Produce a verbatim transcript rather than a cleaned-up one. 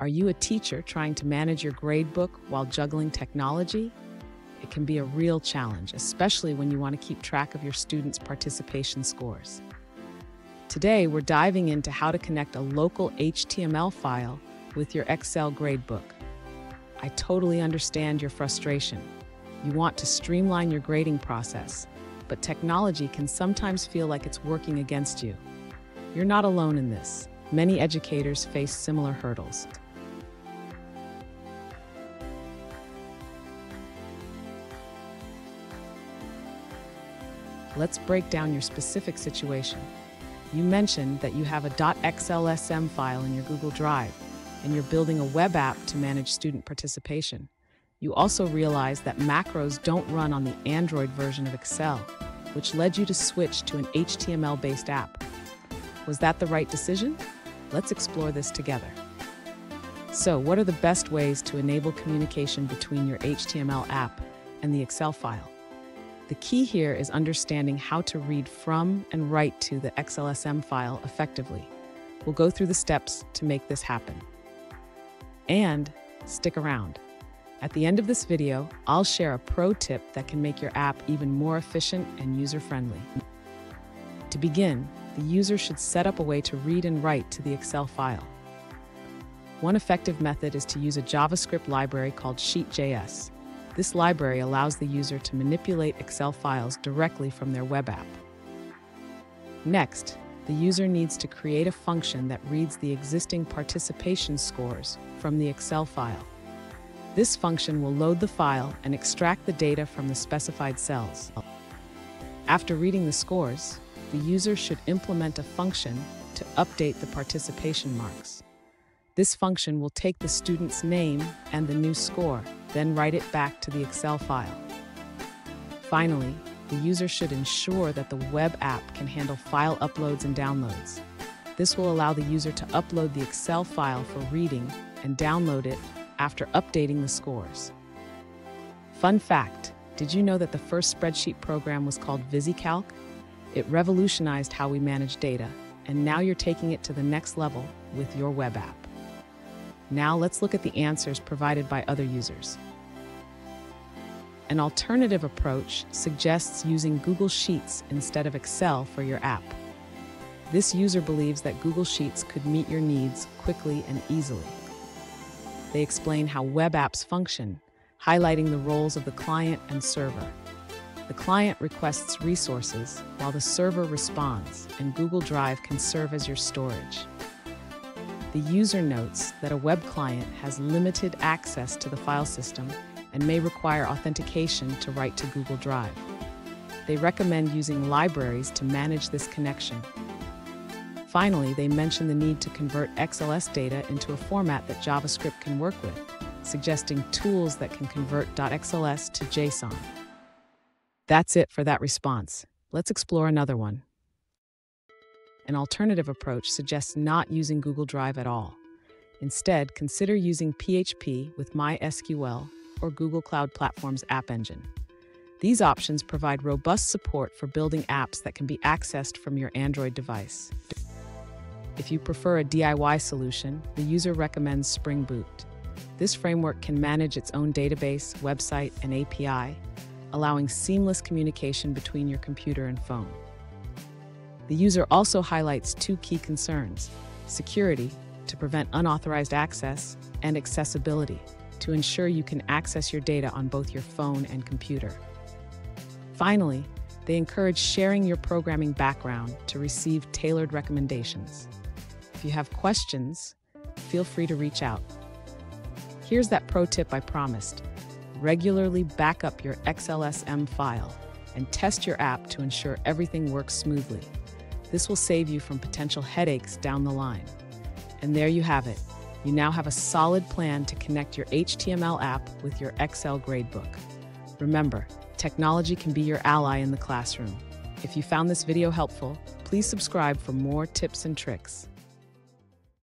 Are you a teacher trying to manage your gradebook while juggling technology? It can be a real challenge, especially when you want to keep track of your students' participation scores. Today, we're diving into how to connect a local H T M L file with your Excel gradebook. I totally understand your frustration. You want to streamline your grading process, but technology can sometimes feel like it's working against you. You're not alone in this. Many educators face similar hurdles. Let's break down your specific situation. You mentioned that you have a .xlsm file in your Google Drive, and you're building a web app to manage student participation. You also realize that macros don't run on the Android version of Excel, which led you to switch to an H T M L-based app. Was that the right decision? Let's explore this together. So, what are the best ways to enable communication between your H T M L app and the Excel file? The key here is understanding how to read from and write to the X L S M file effectively. We'll go through the steps to make this happen. And stick around. At the end of this video, I'll share a pro tip that can make your app even more efficient and user-friendly. To begin, the user should set up a way to read and write to the Excel file. One effective method is to use a JavaScript library called SheetJS. This library allows the user to manipulate Excel files directly from their web app. Next, the user needs to create a function that reads the existing participation scores from the Excel file. This function will load the file and extract the data from the specified cells. After reading the scores, the user should implement a function to update the participation marks. This function will take the student's name and the new score, then write it back to the Excel file. Finally, the user should ensure that the web app can handle file uploads and downloads. This will allow the user to upload the Excel file for reading and download it after updating the scores. Fun fact, did you know that the first spreadsheet program was called VisiCalc? It revolutionized how we manage data, and now you're taking it to the next level with your web app. Now let's look at the answers provided by other users. An alternative approach suggests using Google Sheets instead of Excel for your app. This user believes that Google Sheets could meet your needs quickly and easily. They explain how web apps function, highlighting the roles of the client and server. The client requests resources, while the server responds, and Google Drive can serve as your storage. The user notes that a web client has limited access to the file system and may require authentication to write to Google Drive. They recommend using libraries to manage this connection. Finally, they mention the need to convert X L S data into a format that JavaScript can work with, suggesting tools that can convert .xls to JSON. That's it for that response. Let's explore another one. An alternative approach suggests not using Google Drive at all. Instead, consider using P H P with MySQL or Google Cloud Platform's App Engine. These options provide robust support for building apps that can be accessed from your Android device. If you prefer a D I Y solution, the user recommends Spring Boot. This framework can manage its own database, website, and A P I, allowing seamless communication between your computer and phone. The user also highlights two key concerns: security, to prevent unauthorized access, and accessibility, to ensure you can access your data on both your phone and computer. Finally, they encourage sharing your programming background to receive tailored recommendations. If you have questions, feel free to reach out. Here's that pro tip I promised. Regularly back up your X L S M file and test your app to ensure everything works smoothly. This will save you from potential headaches down the line. And there you have it. You now have a solid plan to connect your H T M L app with your Excel gradebook. Remember, technology can be your ally in the classroom. If you found this video helpful, please subscribe for more tips and tricks.